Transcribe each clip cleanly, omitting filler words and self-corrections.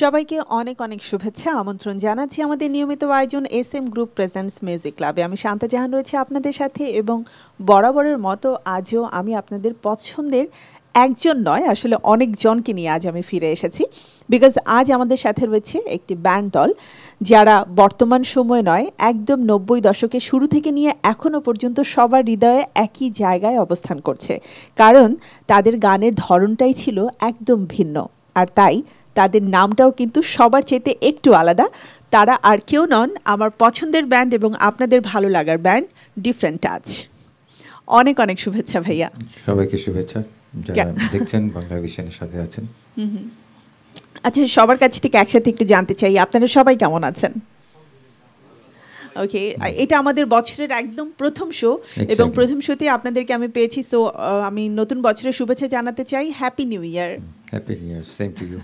সবাইকে অনেক অনেক শুভেচ্ছা আমন্ত্রণ জানাচ্ছি আমাদের নিয়মিত আয়োজন এসএম গ্রুপ প্রেজেন্টস মিউজিক ক্লাবে। আমি শান্তা জাহান রয়েছে আপনাদের সাথে এবং বরাবরের মতো আজও আমি আপনাদের পছন্দের একজন নয় আসলে অনেকজনকে নিয়ে আজ আমি ফিরে এসেছি। বিকজ আজ আমাদের সাথে রয়েছে একটি ব্যান্ড দল যারা বর্তমান সময় নয় একদম 90 দশকে শুরু থেকে নিয়ে এখনও পর্যন্ত সবার হৃদয়ে একই জায়গায় অবস্থান করছে, কারণ তাদের গানের ধরনটাই ছিল একদম ভিন্ন। আর তাই তাদের নামটাও কিন্তু সবার চাইতে একটু আলাদা। তারা আর কেউ নন আমার পছন্দের ব্যান্ড এবং আপনাদের ভালো লাগার ব্যান্ড ডিফারেন্ট টাচ। অনেক অনেক শুভেচ্ছা ভাইয়া, সবাইকে শুভেচ্ছা যারা দেখছেন বাংলা ভিশনের সাথে আছেন। আচ্ছা, সবার কাছ থেকে একসাথে একটু জানতে চাই আপনারা সবাই কেমন আছেন? ওকে, এটা আমাদের বছরের একদম প্রথম শো এবং প্রথম শোতে আপনাদেরকে আমি পেয়েছি। সো আমি নতুন বছরের শুভেচ্ছা জানাতে চাই, happy new year. Happy new year, same to you.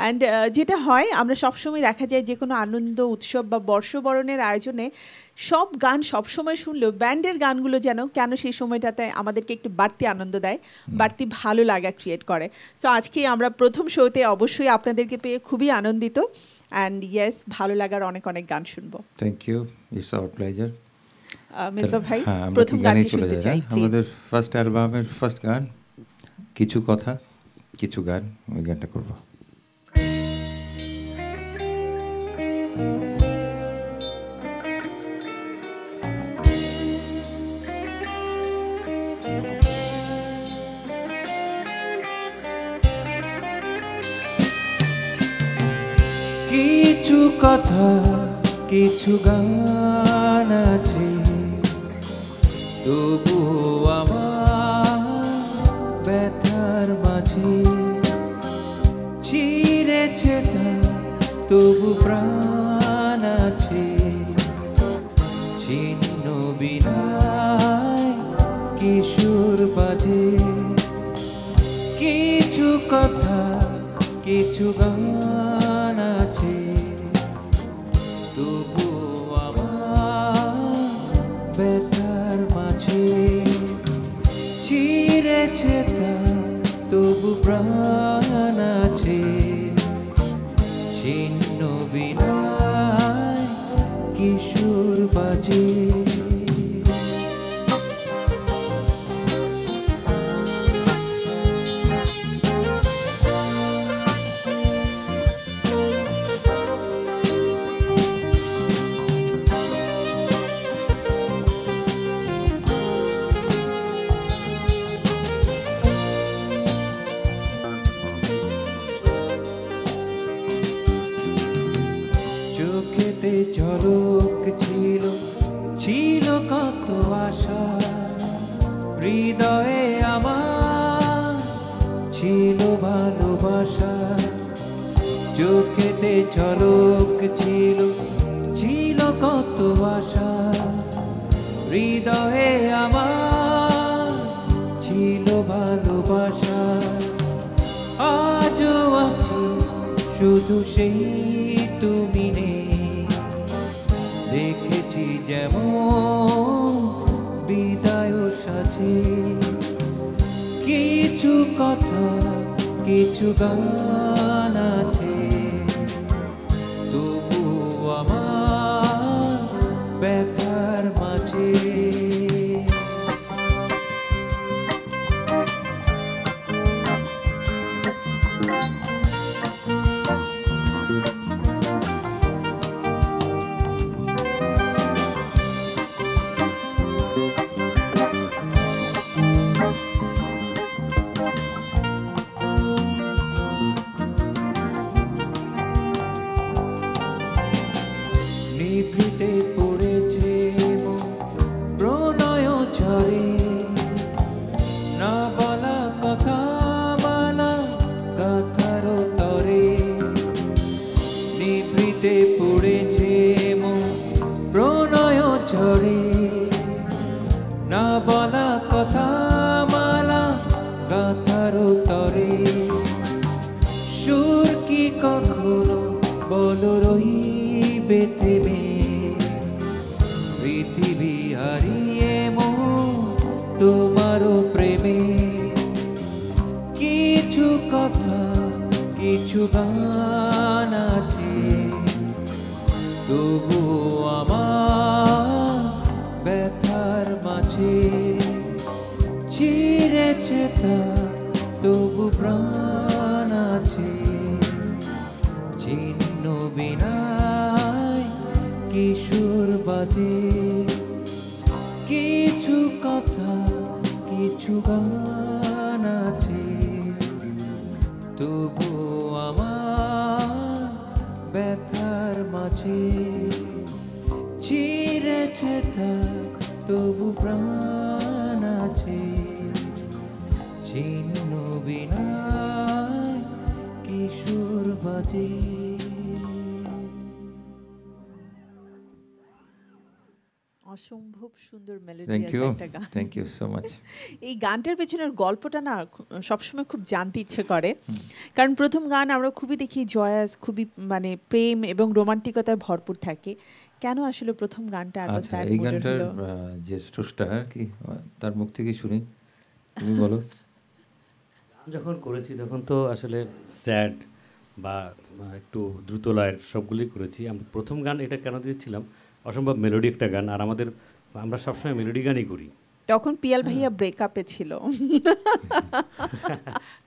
And যেটা হয় আমরা সবসময় দেখা যায় যে কোনো আনন্দ উৎসব বা বর্ষবরণের আয়োজনে সব গান সবসময় শুনলেও ব্যান্ডের গানগুলো যেন কেন সেই সময়টাতে আমাদেরকে একটু বাড়তি আনন্দ দেয়, বাড়তি ভালো লাগা ক্রিয়েট করে। সো আজকে আমরা প্রথম শোতে অবশ্যই আপনাদেরকে পেয়ে খুবই আনন্দিত। অ্যান্ড ইয়েস, ভালো লাগার অনেক অনেক গান শুনবো। Thank you, it's our pleasure. Mister ভাই প্রথম গানে চলে যাই, আমাদের ফার্স্ট অ্যালবামের ফার্স্ট গান কিছু কথা কিছু গান, ওই গানটা করবো। কিছু কথা কিছু গান আছে তবু আমার ব্যথার মাঝে, চিরেছে তার তবু প্রাণ আছে, ছিন্ন বিনায় কিশোর বাজে। কিছু কথা কিছু গান আছে তবু আমার ব্যথার মাঝে, চিরেছে তার তবু প্রাণ আছে, ছিন্ন বিনায় কিশোর বাজে। ঝলক ছিল ছিল কত আশা হৃদয়ে আমার, ছিল ভালোবাসা। চোখেতে ঝলক ছিল ছিল কত আশা হৃদয়ে আমার, ছিল ভালোবাসা। আজও আছি শুধু সেই তুমি নেই, দেখেছি যেমন বিদায় সাজে। কিছু কথা কিছু গান আছে তবু আমার ব্যথার মাঝে। जुबान आछे तबु आमार व्यथार माझे चिरेছে তার তবু প্রাণ আছে চিহ্ন বিনায় কিশোর বাজে কিছু কথা কিছু গান আছে তবু আমার ব্যথার মাঝে চিরেছে তার তবু প্রাণ আছে চিহ্ন বিনায় কিশোর বাজে। অসম্ভব সুন্দর melody. Thank you so much. এই গানটার পেছনের গল্পটা না সবসময় খুব জানতে ইচ্ছে করে, কারণ প্রথম গান আমরা খুবই দেখি জয়াস, খুবই মানে প্রেম এবং রোমান্টিকতায় ভরপুর থাকে। কেন আসলে প্রথম গানটা এত স্যাড হলো? এই গানটার যে স্রষ্টা কি তার মুখ থেকে শুনি, তুমি বলো। যখন করেছি তখন তো আসলে স্যাড বা একটু দ্রুত লয়ের সবগুলোই করেছি। আমি প্রথম গান এটা কেন দিয়েছিলাম, অসম্ভব মেলোডি একটা গান, আর আমরা সবসময় মেলোডি গানই করি। তখন পিয়াল ভাইয়া ব্রেকআপে ছিল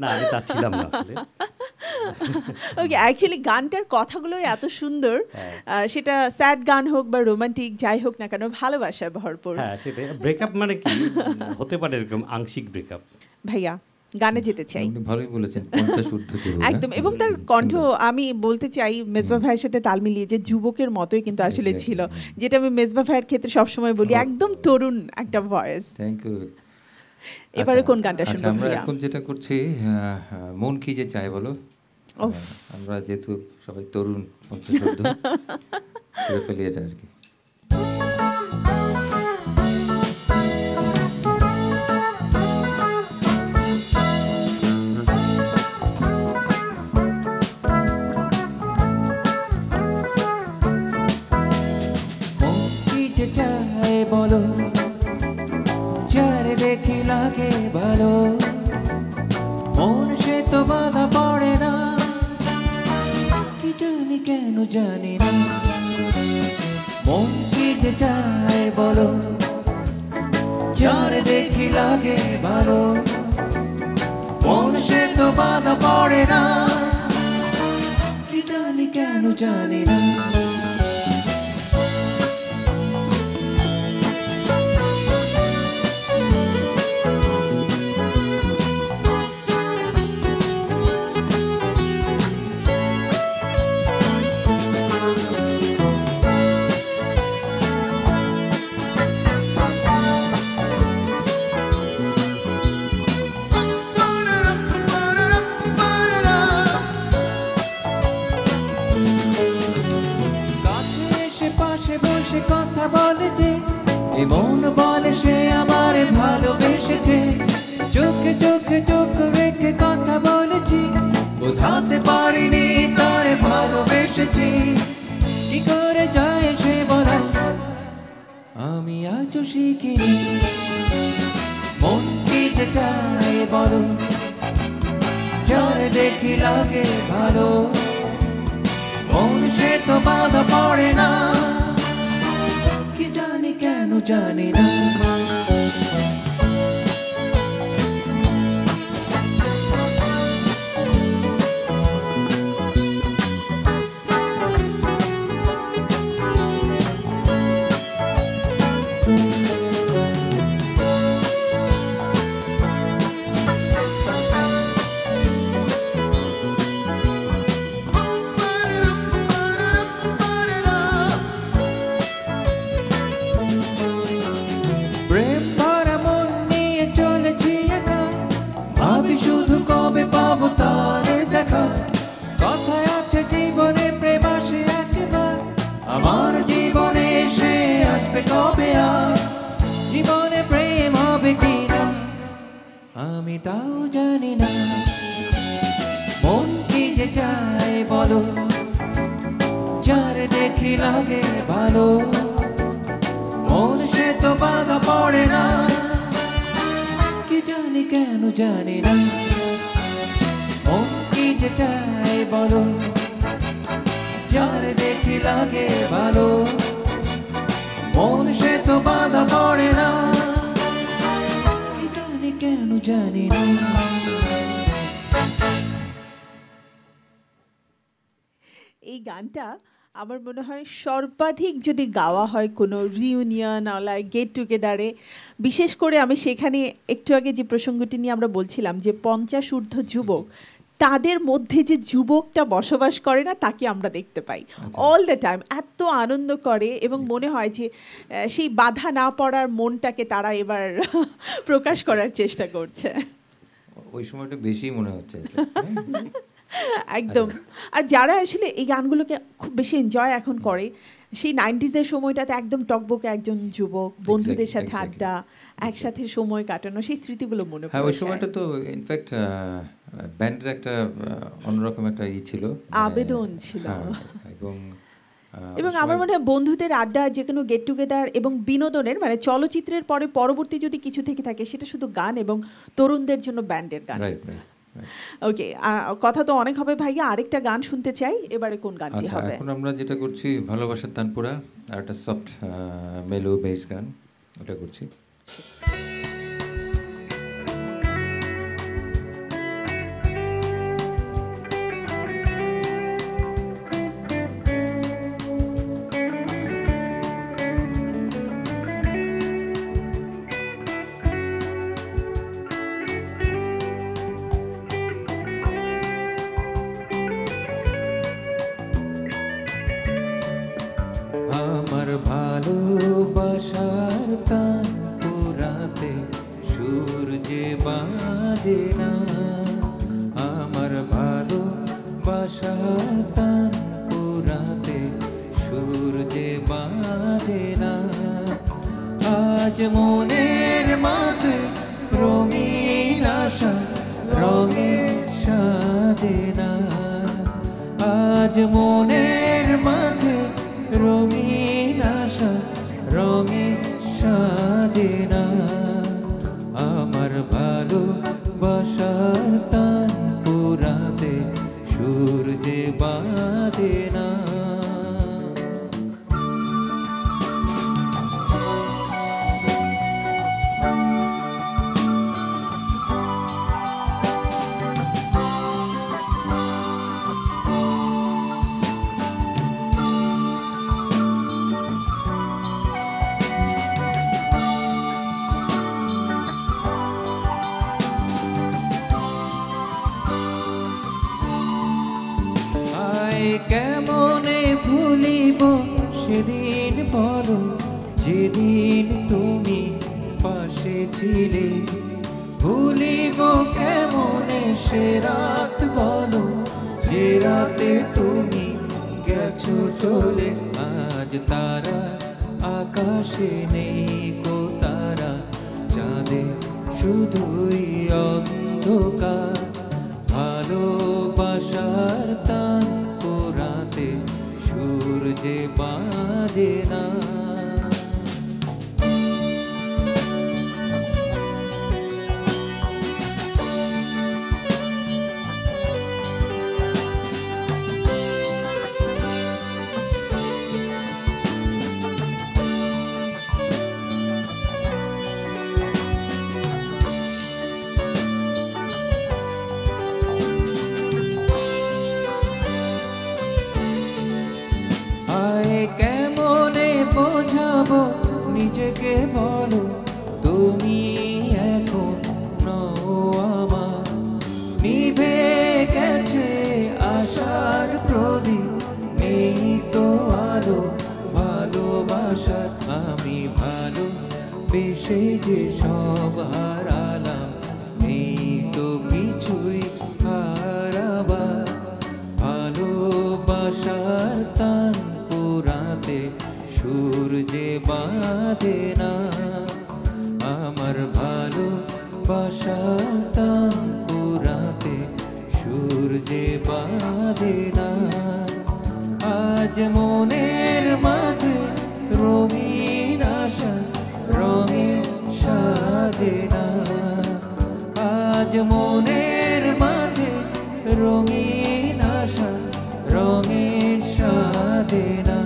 না? আমি তা ছিলাম না আসলে। ওকে, অ্যাকচুয়ালি গানটার কথাগুলো এত সুন্দর, সেটা স্যাড গান হোক বা রোমান্টিক যাই হোক না কেন ভালোবাসায় ভরপুর। হ্যাঁ সেটাই, ব্রেকআপ মানে কি হতে পারে এরকম আংশিক ব্রেকআপ। ভাইয়া গানে যেতে চাই। ভালোই বলেছেন, একদম। এবং তার কণ্ঠ আমি বলতে চাই মেজবা ভাইয়ের সাথে তাল মিলিয়ে যে যুবকের মতোই কিন্তু আসলে ছিল, যেটা আমি মেজবা ভাইয়ের ক্ষেত্রে সবসময় বলি, একদম তরুণ একটা ভয়েস। Thank you. এবারে কোন গানটা শুনবো? আমরা এখন যেটা করছি মন কি যে চাই বলো, আমরা যেহেতু সবাই তরুণ ফেলি এটা আর কি। যে চাই বলো, যার দেখি লাগে ভালো, মন সে তো বাধা পড়ে না, কি জানি কেন জানি না। এই গানটা আমার মনে হয় সর্বাধিক যদি গাওয়া হয় কোনো রিউনিয়ন অলা গেট টুগেদারে, বিশেষ করে আমি সেখানে একটু আগে যে প্রসঙ্গটি নিয়ে আমরা বলছিলাম যে 50 ঊর্ধ্ব যুবক, তাদের মধ্যে যে যুবকটা বসবাস করে না তাকে আমরা দেখতে পাই অল দ্য টাইম, এত আনন্দ করে এবং মনে হয় যে সেই বাধা না পড়ার মনটাকে তারা এবার প্রকাশ করার চেষ্টা করছে। ওই সময়টা বেশি মনে হচ্ছে একদম। আর যারা আসলে এই গানগুলোকে খুব বেশি এনজয় এখন করে, সেই 90s-এর সময়টাতে একদম টকবকে একজন যুবক, বন্ধুদের সাথে আড্ডা, একসাথে সময় কাটানো, সেই স্মৃতিগুলো মনে পড়ে। হ্যাঁ, ওই সময়টা তো ইনফ্যাক্ট ব্যান্ডের একটা অন্যরকম একটা ই ছিল, আবেদন ছিল, এবং আমার মনে হয় বন্ধুদের আড্ডা, যে কোনো গেট টুগেদার এবং বিনোদনের, মানে চলচ্চিত্রের পরে পরবর্তী যদি কিছু থেকে থাকে সেটা শুধু গান এবং তরুণদের জন্য ব্যান্ডের গান। ওকে, কথা তো অনেক হবে ভাইয়া, আরেকটা গান শুনতে চাই, এবারে কোন গানটি হবে? এখন আমরা যেটা করছি ভালোবাসার তানপুরা, আর একটা সফট মেলো বেস গান, ওটা করছি। রঙিন আশা রঙিন সাধনা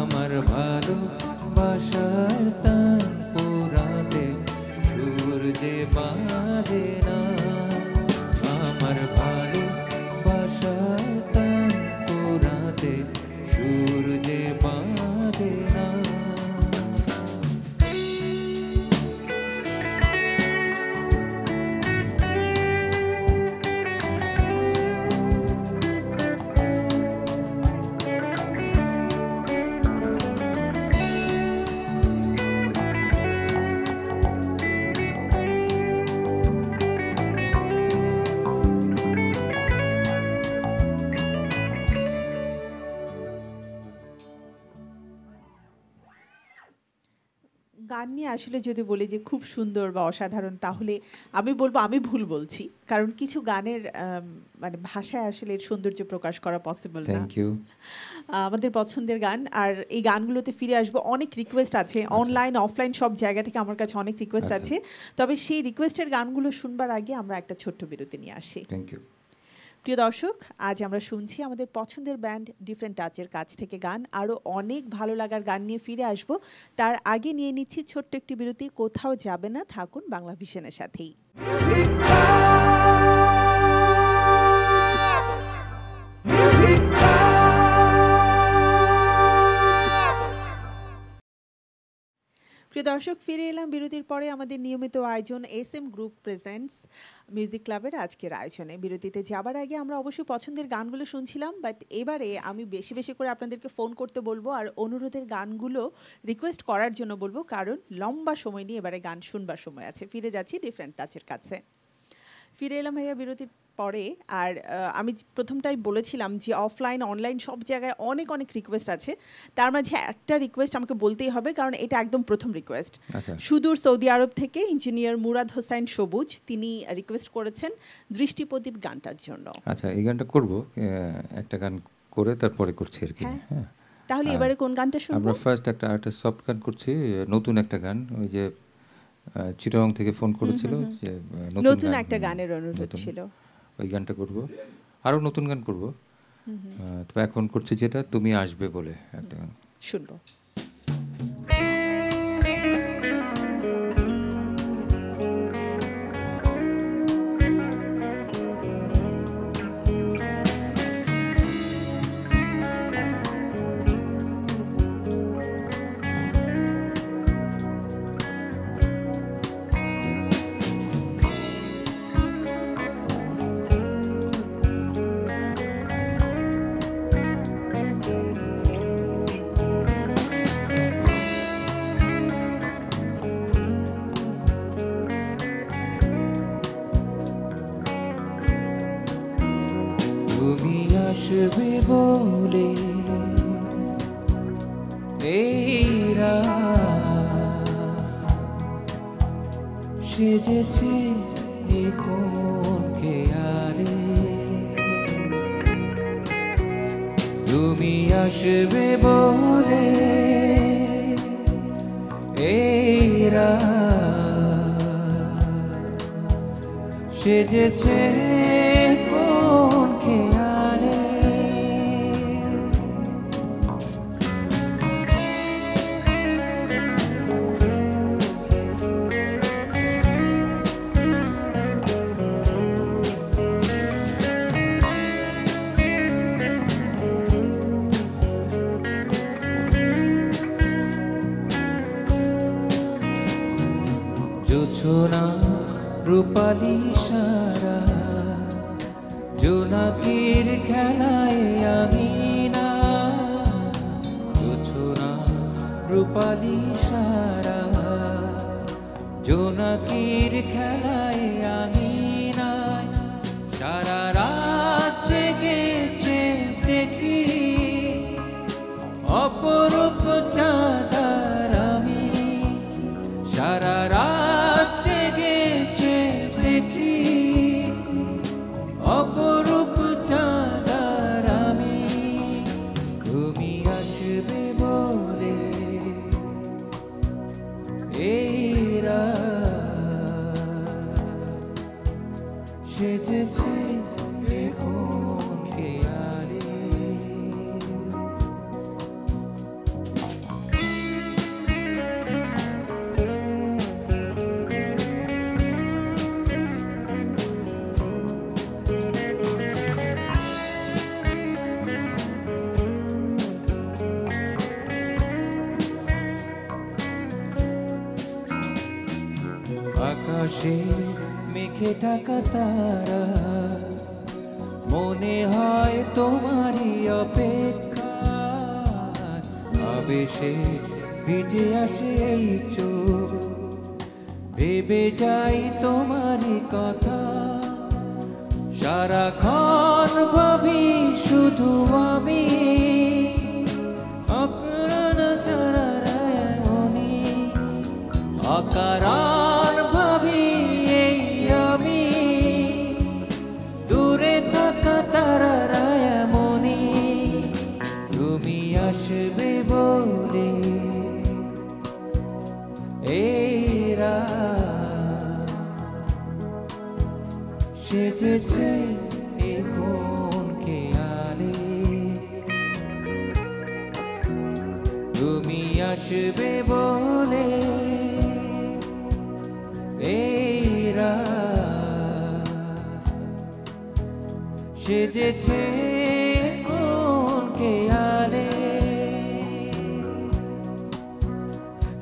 আমার ভালোবাসার তান পোড়াতে সুর যে বাঁধে না আমার ভালোবাসার তান পোড়াতে সুর যে বাঁধে না গান নিয়ে আসলে যদি বলি যে খুব সুন্দর বা অসাধারণ তাহলে আমি বলবো আমি ভুল বলছি কারণ কিছু গানের মানে ভাষায় আসলে এর সৌন্দর্য প্রকাশ করা পসিবল না। Thank you. আমাদের পছন্দের গান আর এই গানগুলোতে ফিরে আসবো। অনেক রিকোয়েস্ট আছে অনলাইন অফলাইন সব জায়গা থেকে আমার কাছে অনেক রিকোয়েস্ট আছে, তবে সেই রিকোয়েস্টের গানগুলো শুনবার আগে আমরা একটা ছোট্ট বিরতি নিয়ে আসি। Thank you. প্রিয় দর্শক, আজ আমরা শুনছি আমাদের পছন্দের ব্যান্ড ডিফারেন্ট টাচের কাছ থেকে গান। আরও অনেক ভালো লাগার গান নিয়ে ফিরে আসব, তার আগে নিয়ে নিচ্ছি ছোট্ট একটি বিরতি। কোথাও যাবে না, থাকুন বাংলা ভিশনের সাথেই। প্রিয় দর্শক, ফিরে এলাম বিরতির পরে। আমাদের নিয়মিত আয়োজন S M group presents music ক্লাবের আজকের আয়োজনে। বিরতিতে যাবার আগে আমরা অবশ্যই পছন্দের গানগুলো শুনছিলাম, বাট এবারে আমি বেশি বেশি করে আপনাদেরকে ফোন করতে বলবো আর অনুরোধের গানগুলো রিকোয়েস্ট করার জন্য বলবো, কারণ লম্বা সময় নিয়ে এবারে গান শুনবার সময় আছে। ফিরে যাচ্ছি ডিফারেন্ট টাচের কাছে। ফিরে এলাম ভাইয়া বিরতির পরে। আর আমি প্রথমটাই বলেছিলাম যে অফলাইন অনলাইন সব জায়গায় অনেক অনেক রিকোয়েস্ট আছে, তার মাঝে একটা রিকোয়েস্ট আমাকে বলতেই হবে কারণ এটা একদম প্রথম রিকোয়েস্ট। সুদূর সৌদি আরব থেকে ইঞ্জিনিয়ার মুরাদ হোসেন সবুজ তিনি রিকোয়েস্ট করেছেন দৃষ্টি প্রদীপ গানটার জন্য। আচ্ছা, এই গানটা করব, একটা গান করে তারপরে করছি আর কি। হ্যাঁ, তাহলে এবারে কোন গানটা শুনবো আমরা? ফার্স্ট একটা সফট গান করছি, নতুন একটা গান। ওই যে চিটাগং থেকে ফোন করেছিল যে নতুন একটা গানের অনুরোধ ছিল, ওই গানটা করবো। আরও নতুন গান করবো, তো এখন করছি যেটা তুমি আসবে বলে একটা গান শুনবো। आकाशेर मेघे ढाका तारा मोने हय तोमारी अपेक्षा आवेशे ভিজে আসে এই চোখ ভেবে যাই তোমারই কথা সারাক্ষণ ভাবি শুধু আমি অকারণ তারার এমনি অকারণ ভাবি এই আমি দূরে থাকা তারার এমনি তুমি আসবে বলে সেজেছে এখন কে আলে তুমি আসবে বলে এই রাত সেজেছে এখন কে আলে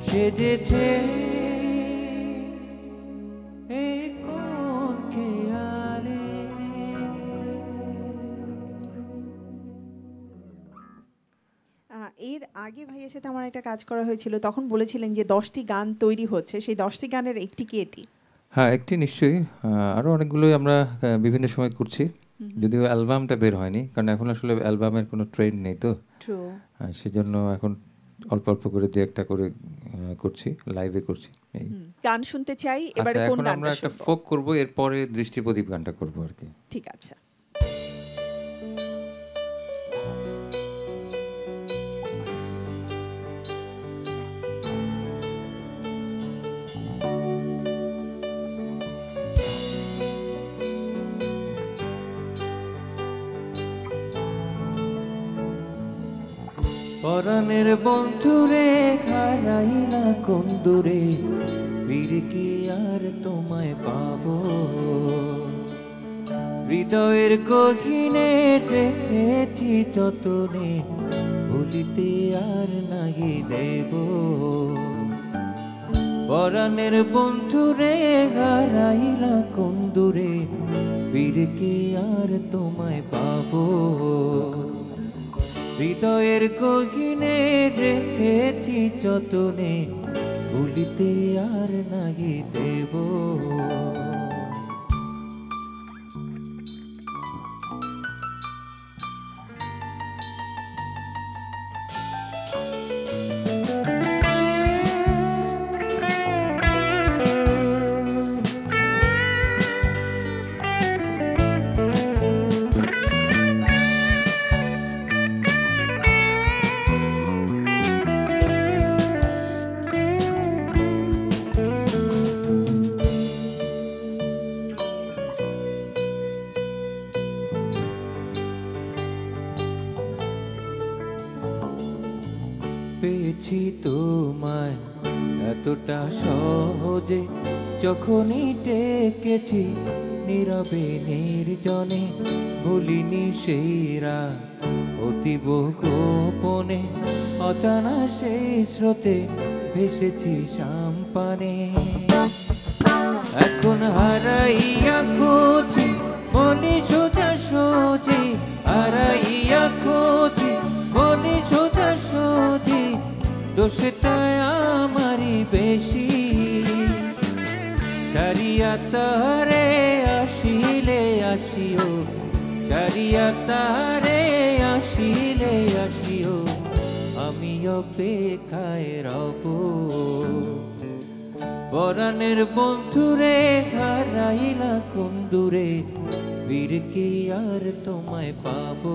সেজেছে आगे भाइयों से हमारा एक काज करा हुआ था तखन बोले छिलें जे 10टी गान तैरी होच्छे सेई 10टी गानेर एकटी की एटी हाँ एकटी निश्चयई आरो अनेकगुलोई आमरा विभिन्न समय करछि यदिओ अ্যালবামটা বের হয়নি कारण এখন আসলে অ্যালবামের কোনো ট্রেন্ড নেই তো ট্রু সেজন্য এখন অল্প অল্প করে দুই একটা করে করছি লাইভে করছি গান শুনতে চাই এবারে কোন গানটা আমরা একটা ফোক করব এরপরে দৃষ্টি প্রদীপ গানটা করব আর কি ঠিক আছে পরাণের বন্ধুরে হারাইলা কোন দূরে ফিরে কি আর তোমায় পাবো হৃদয়ের গহীনে রেখেছি যতনে ভুলিতে আর নাহি দেব পরাণের বন্ধুরে হারাইলা কোন দূরে ফিরে কি আর তোমায় পাবো হৃদয়ের গহীনে রেখেছি যতনে ভুলিতে আর নাহি দেব যখনই ডেকেছি নীরবে নির্জনে ভুলিনি সেই রাত অতীব গোপনে অজানা সেই স্রোতে ভেসেছি সাম্পানে এখন হারাইয়া খুঁজি মনে সোজা সোজি হারাইয়া খুঁজি মনে সোজা সোজি দোষটায় আমারই বেশি চারিয়া তারে আসিলে আসিও চারিয়া তারে আসিলে আসিও আমি অপেক্ষায় রব পরাণের বন্ধুরে হারাইলা কোন দূরে ফিরে কি আর তোমায় পাবো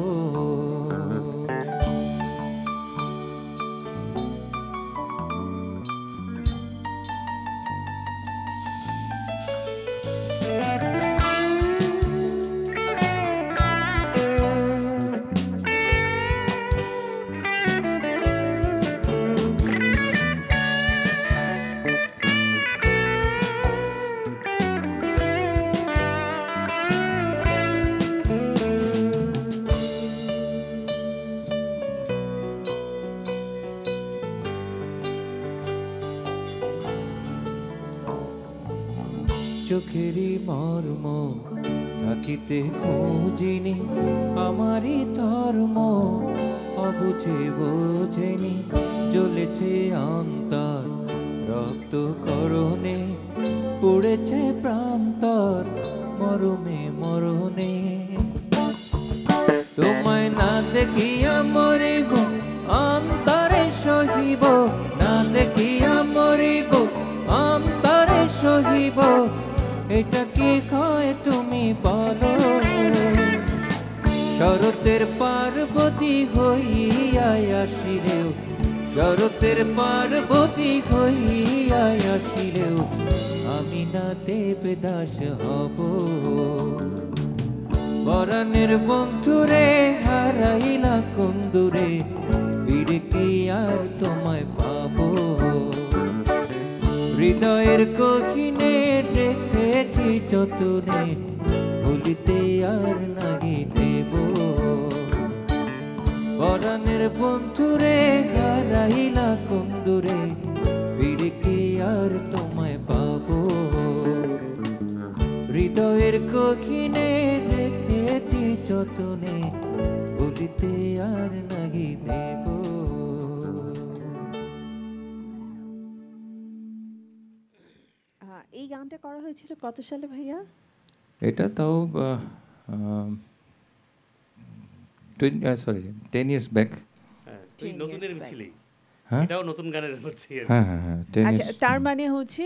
চোখেরই মর্ম থাকিতে খোঁজেনি আমারই ধর্ম অবুঝে বোঝেনি জ্বলেছে অন্তর রক্ত করণে পড়েছে প্রান্তর মরমে মরণে তোমায় না দেখিয়া মরিব অন্তরে সহিব না দেখিয়া মরিব অন্তরে সহিব এটা কি কয় তুমি বলো শরতের পার্বতী হইয়া আসিলেও শরতের পার্বতী হইয়া আসিলেও আমি না দেবদাস হব পরাণের বন্ধুরে হারাইলা কুন্দুরে ফিরে কি আর তোমায় পাবো হৃদয়ের কহিনে দেখেছি যতনে ভুলিতে আর নাহি দেব পরাণের বন্ধুরে হারাইলা কুন্দুরে ফিরে কি আর তোমায় পাবো হৃদয়ের কহিনে দেখেছি যতনে ভুলিতে আর নাহি দেব এই গানটা করা হয়েছিল কত সালে ভাইয়া এটা তাও সরি 10 years back তুই নতুনের ছিলি হ্যাঁ এটাও নতুন গানের মধ্যে হ্যাঁ হ্যাঁ আচ্ছা তার মানে হচ্ছে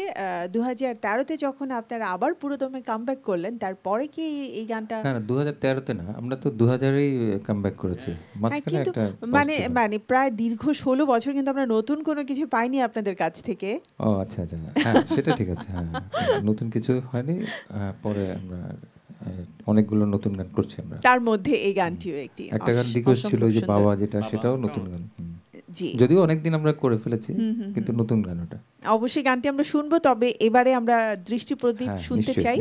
2013 তে যখন আপনারা আবার পুরোদমে কামব্যাক করলেন তারপরে কি এই গানটা না 2013 তে না আমরা তো 2000 এই কামব্যাক করেছি মাঝখানে একটা মানে মানে প্রায় দীর্ঘ 16 বছর কিন্তু আমরা নতুন কোনো কিছু পাইনি আপনাদের কাছ থেকে ও আচ্ছা আচ্ছা হ্যাঁ সেটা ঠিক আছে হ্যাঁ নতুন কিছু হয়নি পরে আমরা অনেকগুলো নতুন গান করছি আমরা তার মধ্যে এই গানটিও একটি একটা গান রিকোয়েস্ট ছিল যে বাবা যেটা সেটাও নতুন গান জি যদিও অনেক দিন আমরা করে ফেলেছি কিন্তু নতুন গান ওটা অবশ্যই গানটি আমরা শুনবো তবে এবারে আমরা দৃষ্টি প্রদীপ শুনতে চাই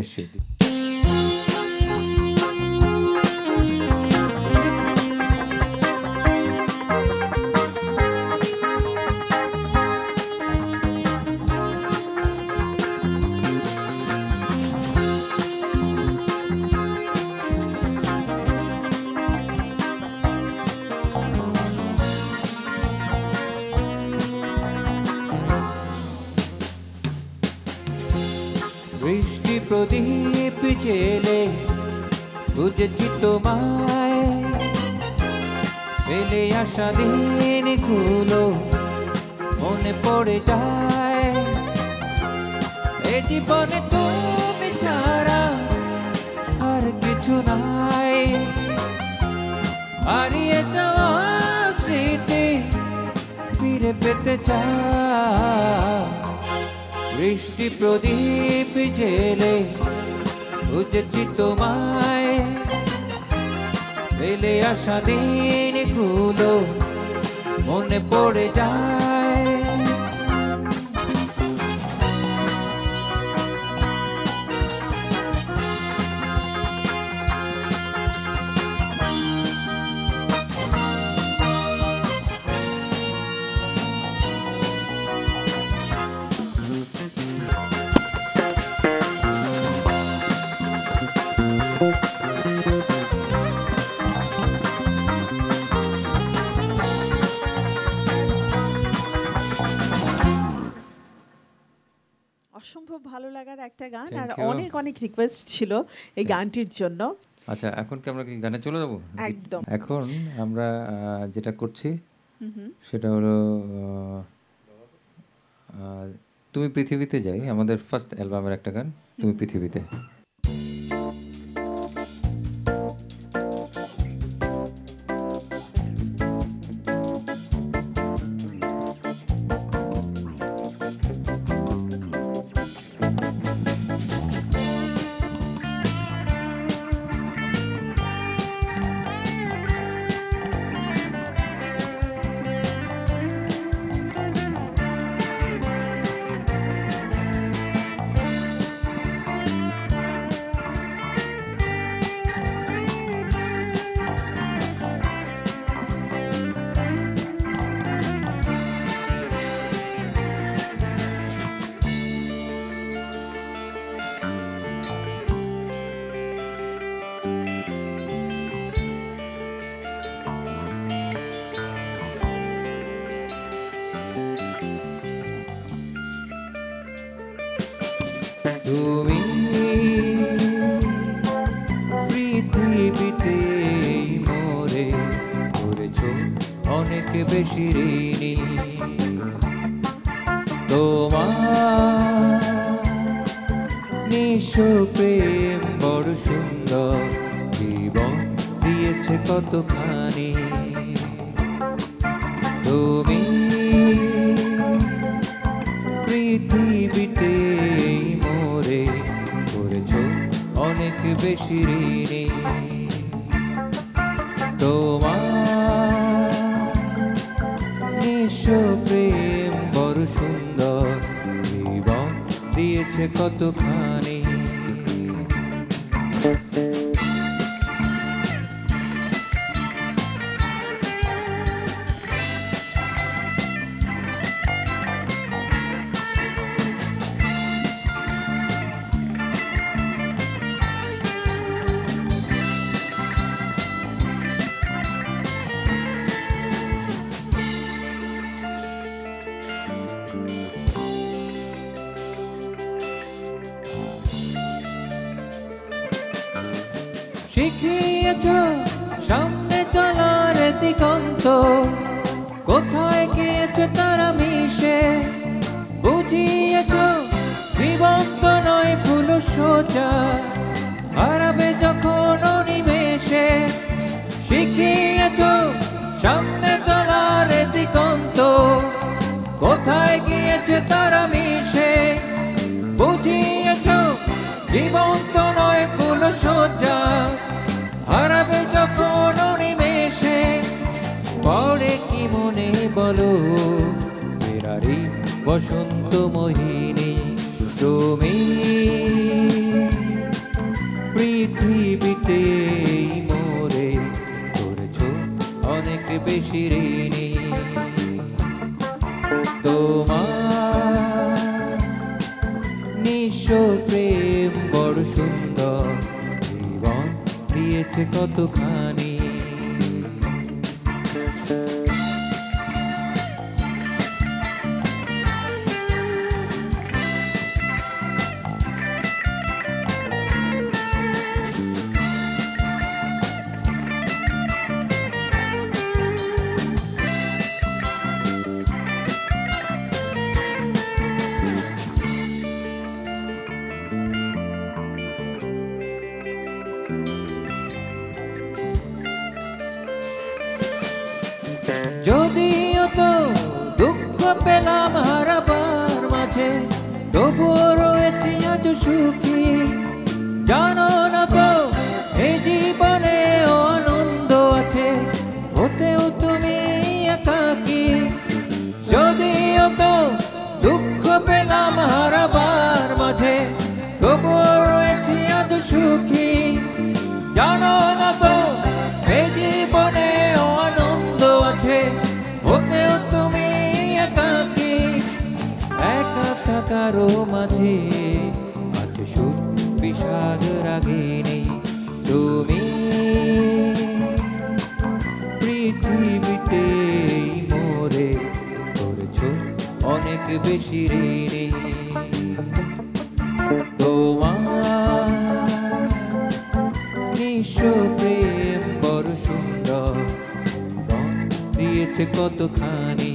प्रदीप चेले बुझी तुम्हाय मेले आशा दिन खुलो मन पड़े जाए ए जीवन तुम छाड़ा और किछु नाई हारिए जावा स्मृति फिर पेते चाय বৃষ্টি প্রদীপ জেলে বুঝেছি তোমায় এলে আসা দিন গুলো মনে পড়ে যায় ভালো লাগার একটা গান আর অনেক অনেক রিকোয়েস্ট ছিল এই গানটির জন্য আচ্ছা এখন কি আমরা কি গানে চলে যাব একদম এখন আমরা যেটা করছি সেটা হলো তুমি পৃথিবীতে যাই আমাদের ফার্স্ট অ্যালবামের একটা গান তুমি পৃথিবীতে তুমি পৃথিবীতে মরে করেছো অনেক বেশি ঋণী তোমার নিঃস্ব প্রেম বড় সুন্দর জীবন দিয়েছে কতখানি তুমি পৃথিবীতে মরে করেছো অনেক বেশি ঋণী তোমার নিঃস্ব প্রেম বড় সুন্দর জীবন দিয়েছে কতখানি শিখিয়েছ সামনে চলার দিগন্ত কোথায় গিয়েছ তারা মিশে বুঝিয়েছ জীবন্ত নয় ফুল সোজা হারাবে যখন নিমেষে শিখিয়েছ সামনে চলার দিগন্ত কোথায় গিয়েছ তারা মিশে বুঝিয়েছ জীবন্ত নয় ফুল সোজা হারাবে যখন নিমেষে পড়ে কি মনে বলো ফেরারি বসন্ত মোহিনী তুমি পৃথিবীতে মরে করেছো অনেক বেশি ঋণী তোমার নিঃস্ব প্রেম বড় সুন্দর জীবন দিয়েছে কতখানি যদিও তো দুঃখ পেলাম হারাবার মাঝে তবুও রয়েছি আজ সুখী জানো না তো এই জীবনে আনন্দ আছে হতেও তুমি একাকী যদিও তো দুঃখ পেলাম হারাবার মাঝে তবুও রয়েছি আজ সুখী জানো না তো এই জীবনে হতেও তুমি একাকী একা থাকারও মাঝে আছে সুখ বিষাদ রাগিনী তুমি পৃথিবীতে মরে করেছো অনেক বেশি ঋণী তোমার নিঃস্ব প্রেম বড় সুন্দর দিয়েছে কতখানি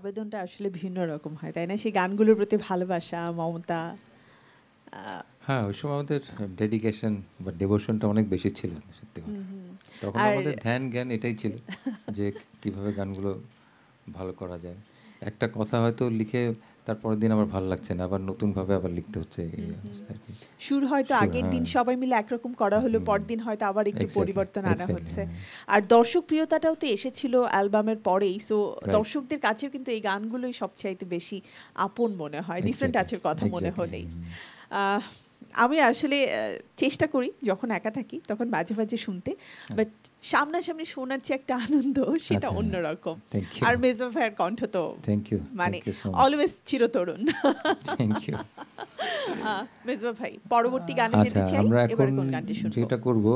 আবেদনটা আসলে ভিন্ন রকম হয় তাই না সেই গানগুলোর প্রতি ভালোবাসা মমতা হ্যাঁ ওই সময় আমাদের ডেডিকেশন বা ডিভোশনটা অনেক বেশি ছিল সত্যি কথা তখন আমাদের ধ্যান জ্ঞান এটাই ছিল যে কিভাবে গানগুলো ভালো করা যায় একটা কথা হয়তো লিখে তারপর দিন আবার ভালো লাগছে না আবার নতুন ভাবে আবার লিখতে হচ্ছে এই অবস্থায় শুরু হয়তো আগের দিন সবাই মিলে একরকম করা হলো পরদিন হয়তো আবার একটু পরিবর্তন আনা হচ্ছে আর দর্শক প্রিয়তাটাও তো এসেছিল অ্যালবামের পরেই সো দর্শকদের কাছেও কিন্তু এই গানগুলোই সবচাইতে বেশি আপন মনে হয় ডিফারেন্ট টাচের কথা মনে হলেই আমি আসলে চেষ্টা করি যখন একা থাকি তখন মাঝে মাঝে শুনতে বাট সামনা সামনে শোনার যে একটা আনন্দ সেটা অন্যরকম আর মেজর ভাইয়ের কণ্ঠ তো মানে অলওয়েজ চিরতরুণ থ্যাংক ইউ মেজর ভাই পরবর্তী গানে যেতে চাই আমরা এখন যেটা করব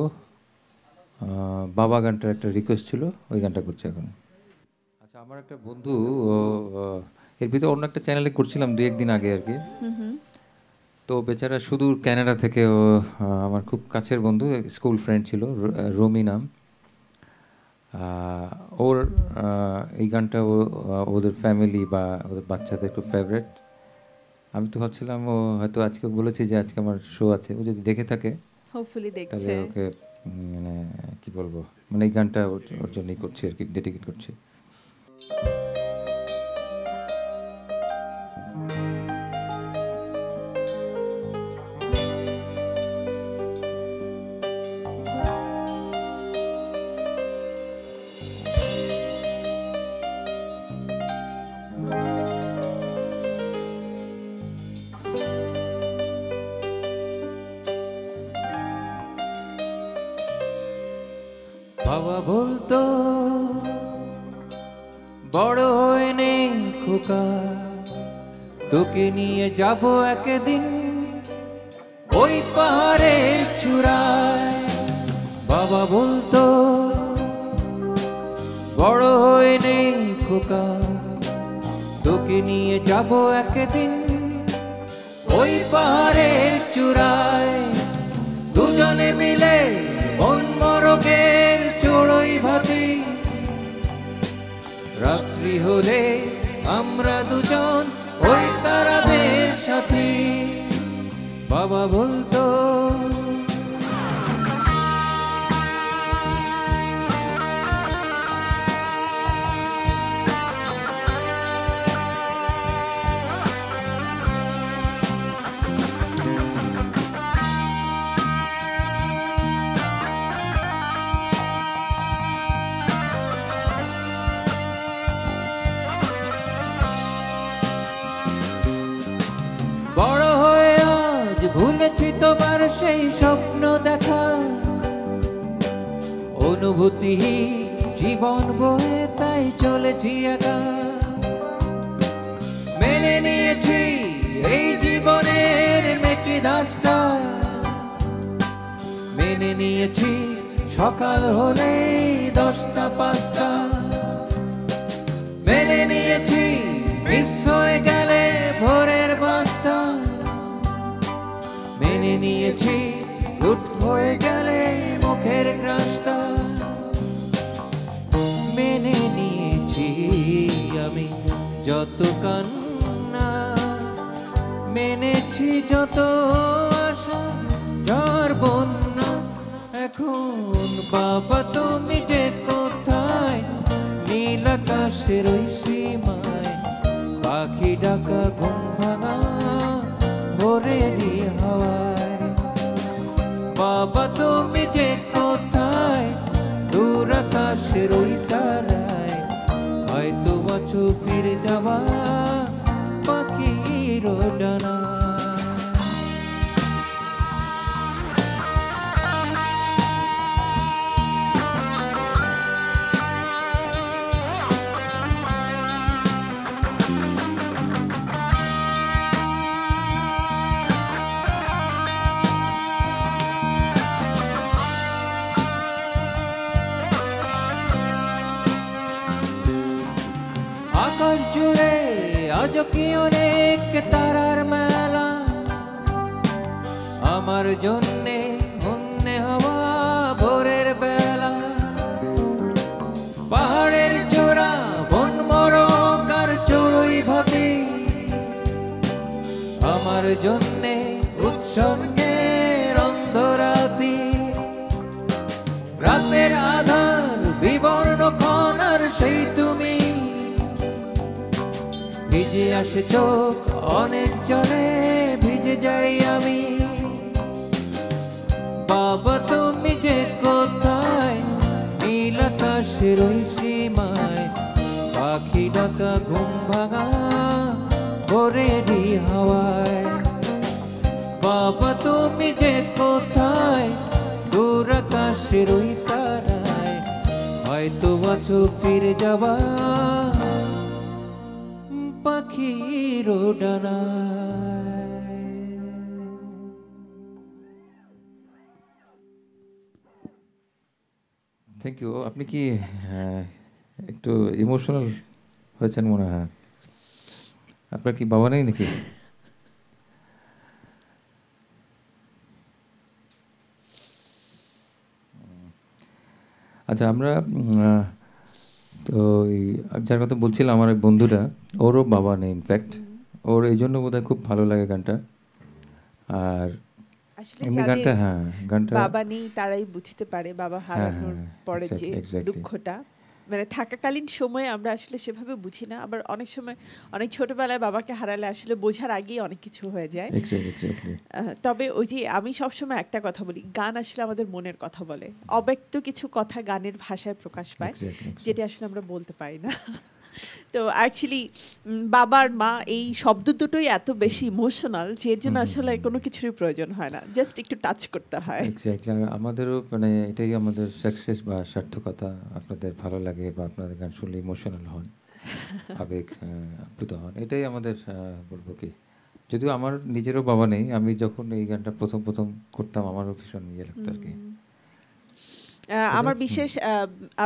বাবা গানটার একটা রিকোয়েস্ট ছিল ওই গানটা করছি এখন আচ্ছা আমার একটা বন্ধু এর ভিতরে অন্য একটা চ্যানেলে করছিলাম দুই একদিন আগে আর কি तो बेचारा सुदूर कैनाडा थेके आमार खूब काछेर बंधु स्कूल फ्रेंड छिलो रोमी नाम और एई गानटा ओदेर फैमिली बा ओदेर बाच्चादेर खूब फेवरेट आमी तो भाबछिलाम ओ हयतो आजके बोलेछे जे आजके आमार शो आछे ओ जोदि देखे थाके होपफुली देखछे ओके माने कि बोलबो माने एई गानटा ओर जोन्नोई करछि आर कि डेडिकेट करछि बाबा बोलतो बड़ो होइने खोका तोके निये जाबो एक दिन ओई पहाड़े चूड़ाय बाबा बोलतो बड़ो होइने खोका तोके निये जाबो एक दिन ओई पहाड़े चूड़ाय दुजने मिले मन मरोगे रात्रि होले आम्रा दुजोन ओई तारादेर साथी बाबा बोलतो अनुभूति जीवन बोए ताई चले जिएगा मेने नियेछि एई जीवनेर मेकी दास्ता मेने नियेछि सकाल होले दसटा पाँचटा मेने नियेछि मिस होये गेले भोरेर पाँचटा मेने नियेछि लुट होये गेले मुखेर ग्रासटा যত কান্না মেনেছি যত আশা যার বন্যা এখন বাবা তুমি যে কোথায় নীল আকাশের ওই সীমায় পাখি ডাকা ঘুম ভাঙা ভোরেরই হাওয়ায় বাবা তুমি যে কোথায় দূর আকাশের ওই তারা तो बचो फिर जावा बाकी रोडना ভিজে আসে চোখ অনেক জলে ভিজে যাই আমি বাবা তুমি যে কোথায় নীল আকাশের ওই সীমায় পাখি ডাকা ঘুম ভাঙা ভোরেরই হাওয়ায় বাবা তুমি যে কোথায় দূর আকাশের ওই তারায় হয়তো আছো ফিরে যাওয়া পাখিরও ডানায় থ্যাংক ইউ আপনি কি একটু ইমোশনাল হয়েছেন মনে হয় আপনার কি বাবা নেই নাকি আচ্ছা আমরা তো যার কথা বলছিলাম আমার এক বন্ধুটা ওরও বাবা নেই ইনফ্যাক্ট ওর এই জন্য বোধহয় খুব ভালো লাগে গানটা আর এমনি গানটা হ্যাঁ গানটা বাবা নেই তারাই বুঝতে পারে বাবা হারানোর পরে যে দুঃখটা মানে থাকাকালীন সময়ে আমরা আসলে সেভাবে বুঝি না আবার অনেক সময় অনেক ছোটবেলায় বাবাকে হারালে আসলে বোঝার আগেই অনেক কিছু হয়ে যায় তবে ওই যে আমি সবসময় একটা কথা বলি গান আসলে আমাদের মনের কথা বলে অব্যক্ত কিছু কথা গানের ভাষায় প্রকাশ পায় যেটা আসলে আমরা বলতে পারি না তো অ্যাকচুয়ালি বাবার মা এই শব্দ দুটোই এত বেশি ইমোশনাল যের জন্য আসলে কোনো কিছুরই প্রয়োজন হয় না জাস্ট একটু টাচ করতে হয় এক্স্যাক্টলি আর আমাদেরও মানে এটাই আমাদের সাকসেস বা সার্থকতা আপনাদের ভালো লাগে বা আপনাদের গান শুনলে ইমোশনাল হন আবেগ আপ্লুত হন এটাই আমাদের বলবো কি যদিও আমার নিজেরও বাবা নেই আমি যখন এই গানটা প্রথম করতাম আমারও ভীষণ ইয়ে লাগতো আর কি আমার বিশেষ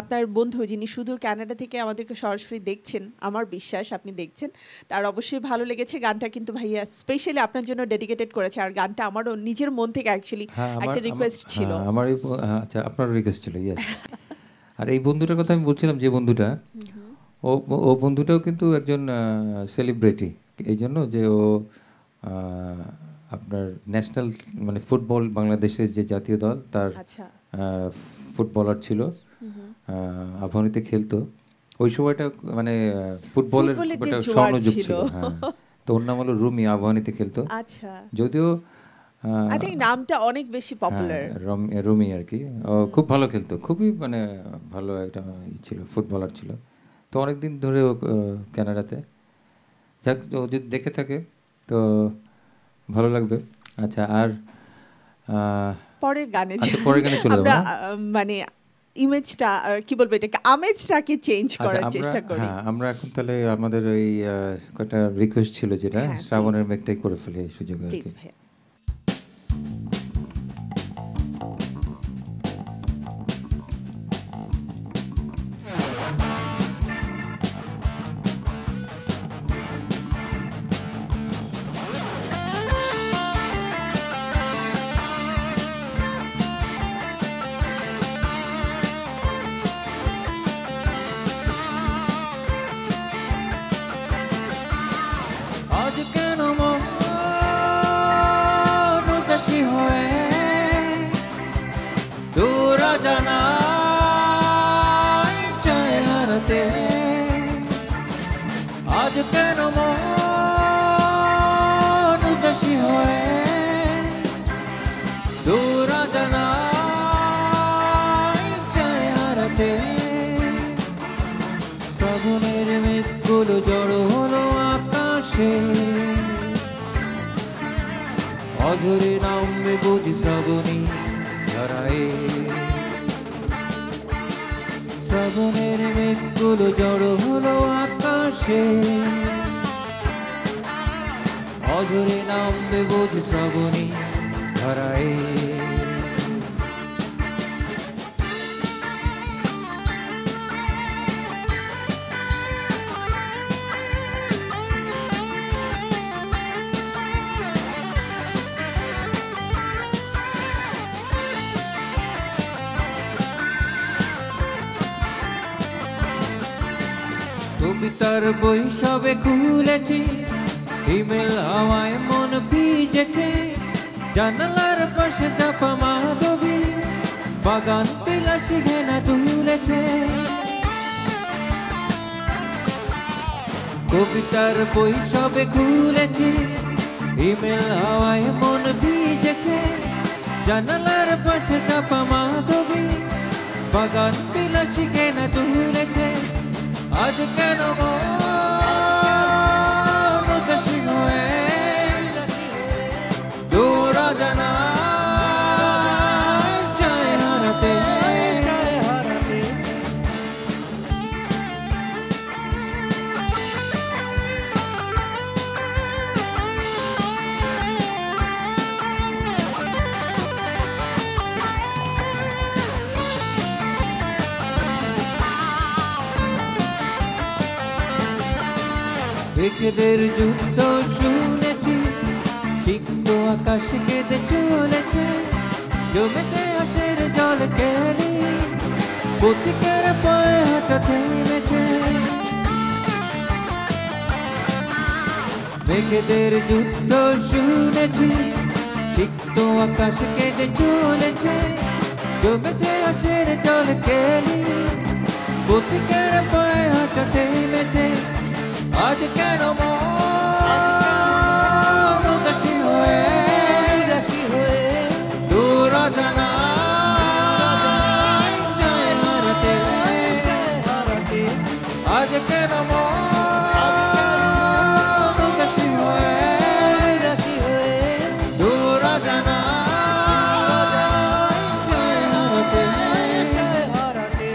আপনার বন্ধু যিনি সুদূর কানাডা থেকে আমাদেরকে সরাসরি দেখছেন আমার বিশ্বাস আপনি দেখছেন তার অবশ্যই ভালো লেগেছে গানটা কিন্তু ভাইয়া স্পেশালি আপনার জন্য ডেডিকেটেড করেছে আর গানটা আমারও নিজের মন থেকে অ্যাকচুয়ালি একটা রিকোয়েস্ট ছিল আমার আচ্ছা আপনার রিকোয়েস্ট ছিল यस আর এই বন্ধুটার কথা আমি বলছিলাম যে বন্ধুটা ও বন্ধুটাও কিন্তু একজন সেলিব্রিটি এইজন্য যে ও আপনার ন্যাশনাল মানে ফুটবল বাংলাদেশের যে জাতীয় দল তার আচ্ছা ফুটবলার ছিল আফগানিতে খেলতো ওই সময়টা মানে ফুটবলের একটা স্বর্ণযুগ ছিল হ্যাঁ তো ওর নাম হলো রুমি আফগানিতে খেলতো আচ্ছা যদিও আই থিংক নামটা অনেক বেশি পপুলার রুমি আর কি খুব ভালো খেলতো খুবই মানে ভালো একটা ছিল ফুটবলার ছিল তো অনেক দিন ধরে কানাডাতে যাক ও যদি দেখে থাকে তো ভালো লাগবে আচ্ছা আর পরের গানে আমরা মানে ইমেজটা কি বলবো এটাকে আমেজটাকে চেঞ্জ করার চেষ্টা করি আমরা এখন তাহলে আমাদের ওই একটা রিকোয়েস্ট ছিল যেটা শ্রাবণের মেঘটাই করে ফেলে সুযোগ আর কি তার বই সবে খুলেছি ইমেল হাওয়ায় মন ভিজেছে জানালার পাশে চাপা মাধবী বাগান বিলাসী ঘেনা তুলেছে কবিতার বই সবে খুলেছে, ইমেল হাওয়ায় মন ভিজেছে, জানালার পাশে চাপা মাধবী বাগান বিলাসী কেনা তুলেছে। আজ কেন এদের যুদ্ধ শুনেছি, সিক্ত আকাশ কেঁদে চলেছে, জমেছে আশের জল কেলি পথিকের পায়ে হাঁটা থেমেছে। মেঘেদের যুদ্ধ শুনেছি, সিক্ত আকাশ কেঁদে চলেছে, জমেছে আশের জল কেলি পথিকের পায়ে হাঁটা থেমেছে। आज केनो मन उदासी होए दूर जाना जय भारते आज केनो मन उदासी होए दूर जाना जय भारते जय भारते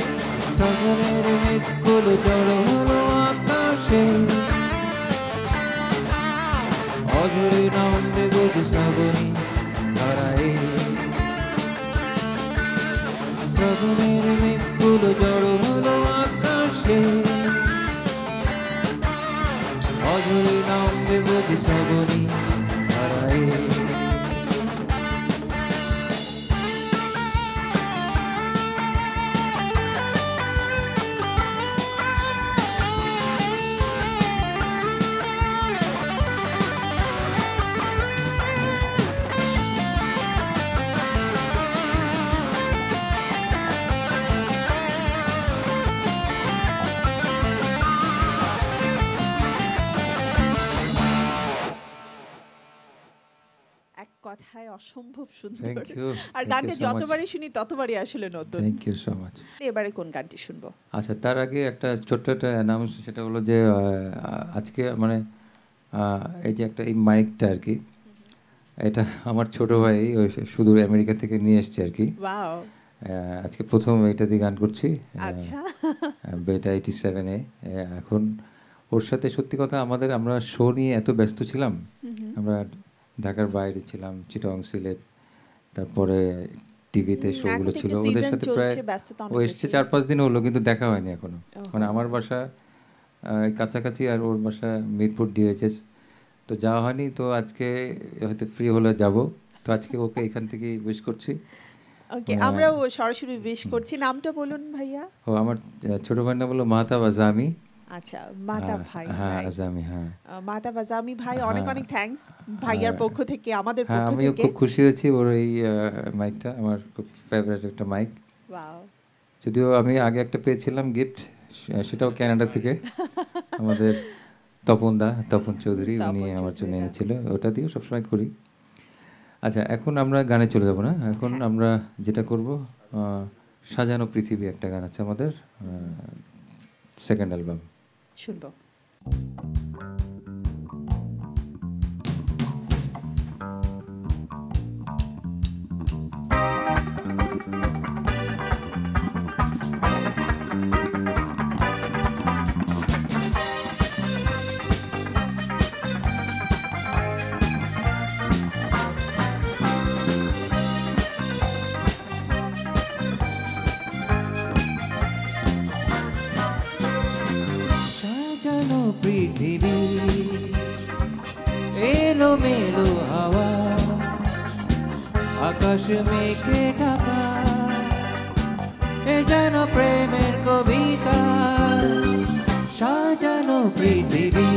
सागरेर मेघগুলো জড়ো হলো আকাশে অঝরে নামবে বুঝি শ্রাবণী ধারায়। শ্রাবণের মেঘগুলো জড়ো হলো আকাশে অঝরে নামবে বুঝি শ্রাবণী ধারায়। কথায় অসম্ভব সুন্দর, আর গানটা যতবারই শুনি ততবারই আসলে নতুন। Thank you so much. এবারে কোন গানটি শুনবো? আচ্ছা, তার আগে একটা ছোট্ট একটা অ্যানাউন্স, সেটা হলো যে আজকে মানে এই যে একটা এই মাইকটা আর কি, এটা আমার ছোট ভাই ওই সুদূর আমেরিকা থেকে নিয়ে এসেছে আর কি। ওয়াও। আজকে প্রথম এটা দিয়ে গান করছি। আচ্ছা। বেটা 87 এ এখন ওর সাথে সত্যি কথা আমাদের আমরা শো নিয়ে এত ব্যস্ত ছিলাম, আমরা ঢাকার বাইরে ছিলাম, চিটং সিলেট, তারপরে টিভিতে শোগুলো ছিল, ওদের সাথে প্রায় ও এসছে 4-5 দিন হলো কিন্তু দেখা হয়নি এখনো। মানে আমার বাসা কাছাকাছি আর ওর বাসা মিরপুর DHS, তো যাওয়া হয়নি। তো আজকে হয়তো ফ্রি হলে যাব, তো আজকে ওকে এখান থেকে উইশ করছি। ওকে, আমরা সরাসরি উইশ করছি। নামটা বলুন ভাইয়া। ও আমার ছোট ভাই, নাম হলো মাহতাব আজামি। আচ্ছা, মাতা ভাই। হ্যাঁ, আজামি। হ্যাঁ, মাতা আজামি ভাই, অনেক অনেক থ্যাঙ্কস ভাইয়ার পক্ষ থেকে, আমাদের পক্ষ থেকে। আমি খুব খুশি হয়েছি ওর এই মাইকটা, আমার খুব ফেভারিট একটা মাইক। ওয়াও। যদিও আমি আগে একটা পেয়েছিলাম গিফট, সেটাও কানাডা থেকে আমাদের তপন চৌধুরী, উনি আমার জন্য এনেছিল, ওটা দিয়েও সবসময় করি। আচ্ছা, এখন আমরা গানে চলে যাব না, এখন আমরা যেটা করব, সাজানো পৃথিবী একটা গান আছে আমাদের সেকেন্ড অ্যালবাম, শুনবো। পৃথিবী এলো মেলো হাওয়া, আকাশ মেঘে ঢাকা, এ যেন প্রেমের কবিতা। সাজানো পৃথিবী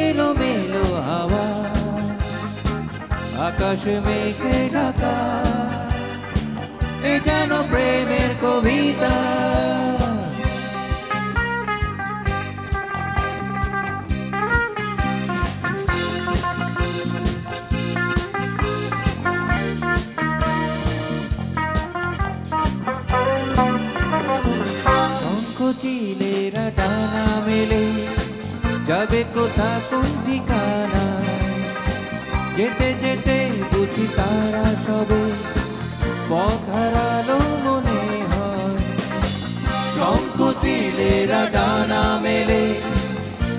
এলো মেলো হাওয়া, আকাশ মেঘে ঢাকা, এ যেন প্রেমের কবিতা। ঠিকানা মেলে যাবে কোথা কোন ঠিকানা যেতে যেতে বুঝি তারা সবে পথ হারালো মনে হয় সংকুচিলেরা ডানা মেলে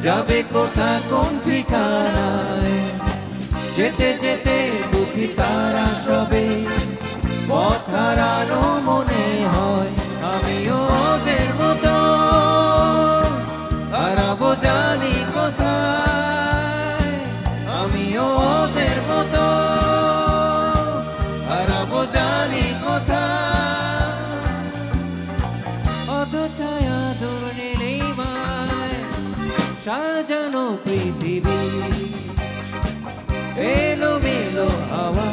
যাবে কোথা কোন ঠিকানায় যেতে যেতে বুঝি তারা সবে পথ হারালো মনে হয় আমিও ওদের মতো হারাবো জানি কোথায় আমিও ওদের মতো হারাবো জানি কোথায় অদছায়া দূরে নেইমায় সাজানো পৃথিবী এলো মেলো হাওয়া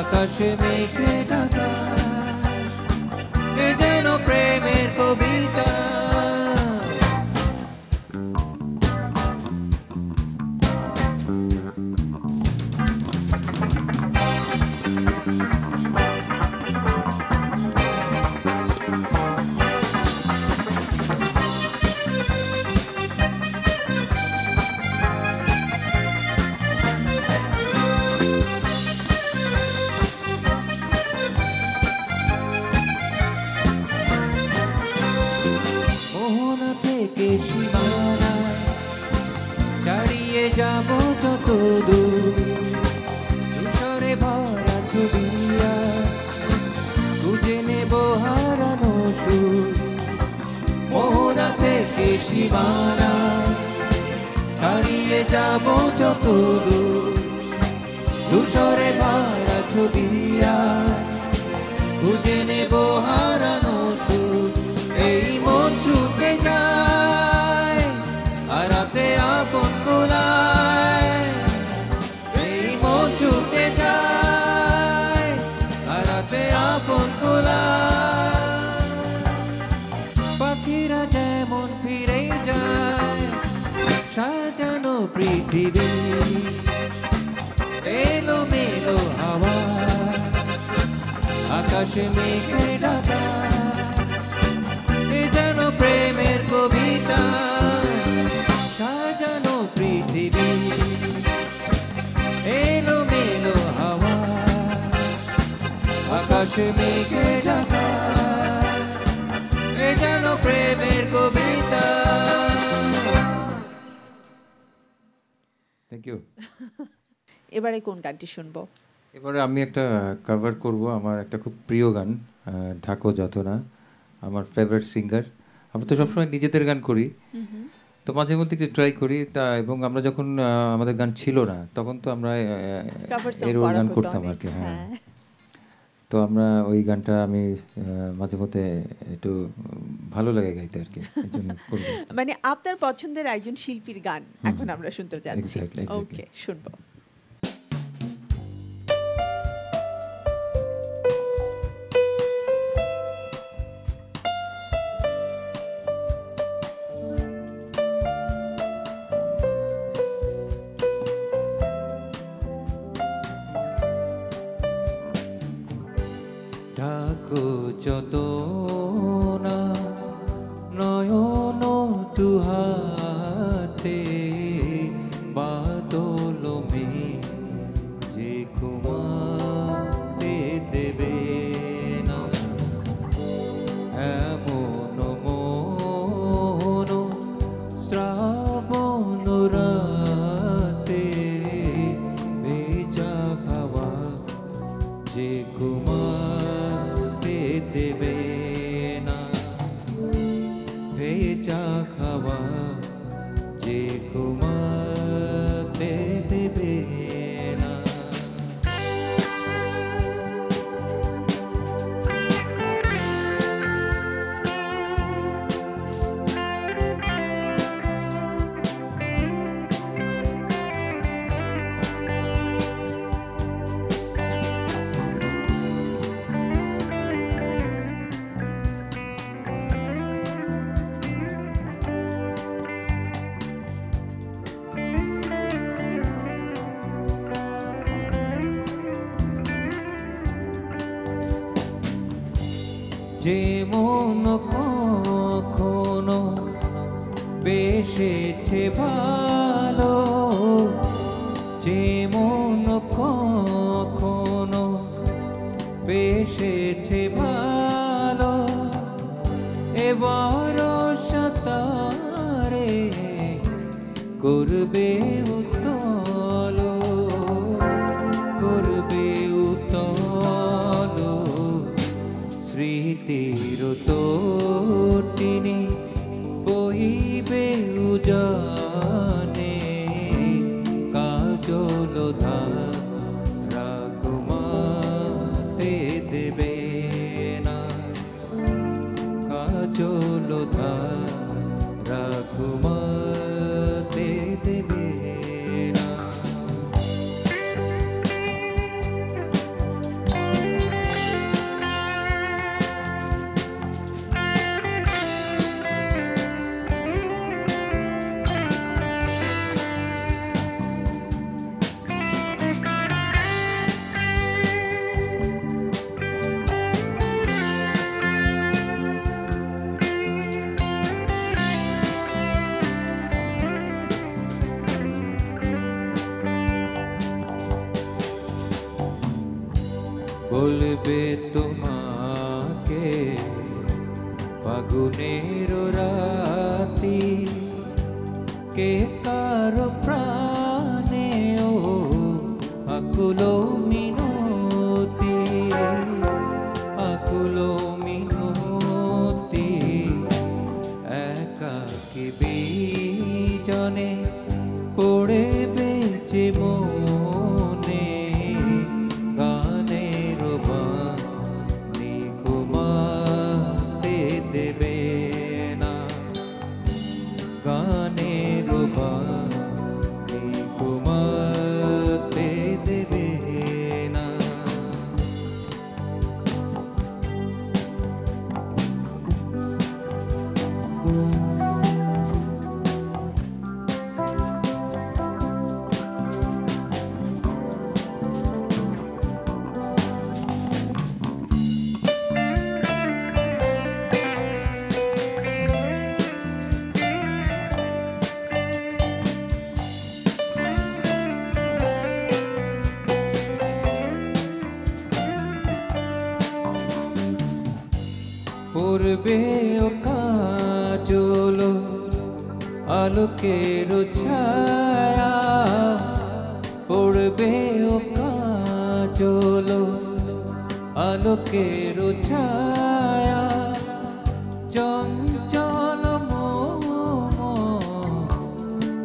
আকাশে মেঘে ঢাকা এ যেন প্রেমের কবিতা এবারে আমি একটা কভার করব আমার একটা খুব প্রিয় গান ঢাকো যত না আমার ফেভারিট সিঙ্গার আমি তো সবসময় নিজেদের গান করি তো মাঝে মধ্যে কিছু ট্রাই করি তা এবং আমরা যখন আমাদের গান ছিল না তখন তো আমরা এর গান করতাম আর কি হ্যাঁ তো আমরা ওই গানটা আমি মাঝে মধ্যে একটু ভালো লাগে গাইতে আর কি মানে আপনার পছন্দের একজন শিল্পীর গান এখন আমরা শুনতে যাচ্ছি ওকে শুনবো যে মন কখন বেশেছে ভালো যেমন কখনো বেশেছে ভালো এবার সতারে করবে तीरो तो टीनी बोई बेउजाने काजोलो धारा घुमाते देबे ना काजोलो धारा घुमाते देबे ना। बोलबे तुमाके फागुनेरो राती के कारो प्राणे ओ आकुलो मिनती एकाकी बीजने पड़े बेचे मने पूर्वे काजोलो आलोकेर छाया पूर्वे काजोलो आलोकेर छाया चंचल मोम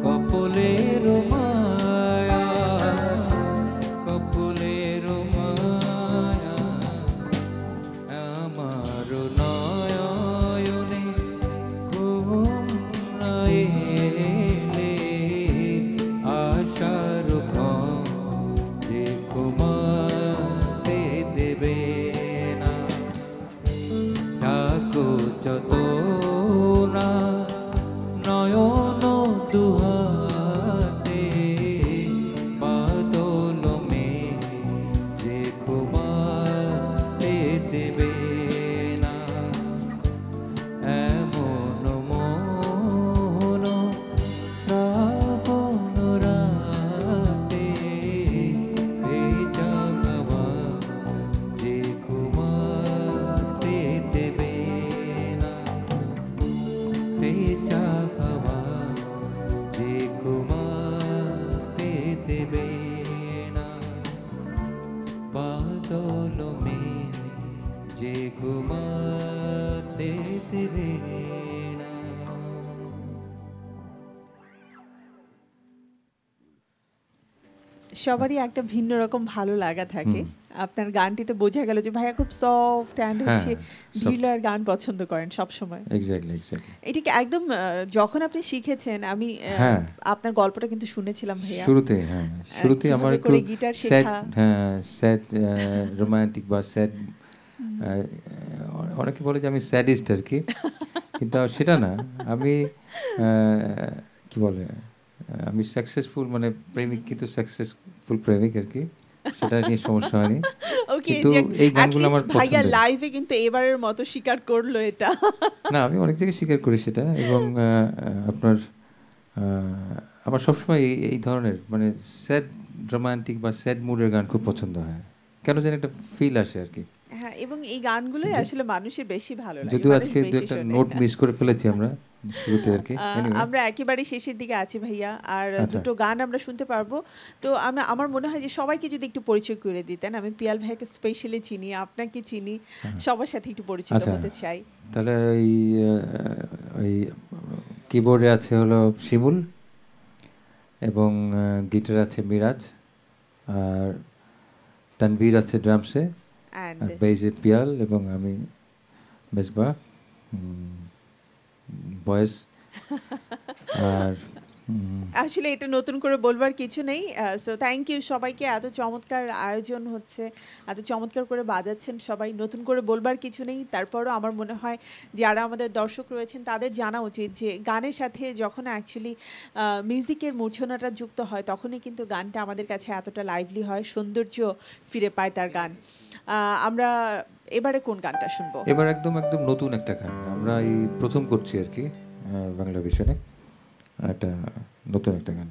कपोलेर माया कपोलेर माया आमार সবারই একটা ভিন্ন রকম ভালো লাগা থাকে। আপনার গানটিতে বোঝা গেল যে ভাইয়া খুব সফট এন্ড হচ্ছে ভিলার গান পছন্দ করেন সব সময়। এক্স্যাক্টলি এক্স্যাক্টলি এটা কি একদম যখন আপনি শিখেছেন আমি আপনার গল্পটা কিন্তু শুনেছিলাম ভাইয়া শুরুতে। হ্যাঁ শুরুতে আমার একটু সেট সেট রোমান্টিক বা সেট অনেকে বলে যে আমি স্যাডিস্ট আর কি, কিন্তু সেটা না। আমি কি বলে আমি सक्सेसफुल माने प्रेमिक की तो सक्सेसफुल प्रेमिक करके সেটা নিয়ে সমস্যা হয়নি। ওকে, এই গানগুলো আমার ভাইয়া লাইভে কিন্তু এবারের মতো স্বীকার করলো এটা। না, আমি অনেক জায়গায় স্বীকার করি সেটা, এবং আপনার আমার সবসময় এই ধরনের মানে স্যাড রোমান্টিক বা স্যাড মুডের গান খুব পছন্দ হয়, কেন যেন একটা ফিল আসে আর কি। হ্যাঁ, এবং এই গানগুলোই আসলে মানুষের বেশি ভালো লাগে। যদিও আজকে একটা নোট মিস করে ফেলেছি আমরা শুরুতে আর কি, আমরা একেবারে শেষের দিকে আছি ভাইয়া, আর দুটো গান আমরা শুনতে পারবো। তো আমার মনে হয় যে সবাইকে যদি একটু পরিচয় করে দিতেন, আমি পিয়াল ভাইকে স্পেশালি চিনি, আপনাকে চিনি, সবার সাথে একটু পরিচিত হতে চাই। তাহলে ওই কিবোর্ডে আছে হলো শিমুল, এবং গিটার আছে মিরাজ, আর তানভীর আছে ড্রামসে, আর বেজে পিয়াল, এবং আমি মেজবা বয়েস। আর আসলে এটা নতুন করে বলবার কিছু নেই। সো থ্যাংক ইউ সবাইকে, এত চমৎকার আয়োজন হচ্ছে, এত চমৎকার করে বাজাচ্ছেন সবাই, নতুন করে বলবার কিছু নেই। তারপরও আমার মনে হয় যারা আমাদের দর্শক রয়েছেন তাদের জানা উচিত যে গানের সাথে যখন অ্যাকচুয়ালি মিউজিকের মূর্ছনাটা যুক্ত হয় তখনই কিন্তু গানটা আমাদের কাছে এতটা লাইভলি হয়, সৌন্দর্য ফিরে পায় তার গান। আমরা এবারে কোন গানটা শুনবো? এবার একদম একদম নতুন একটা গান আমরা এই প্রথম করছি আর কি, বাংলা ভিশনে একটা নতুন একটা গান।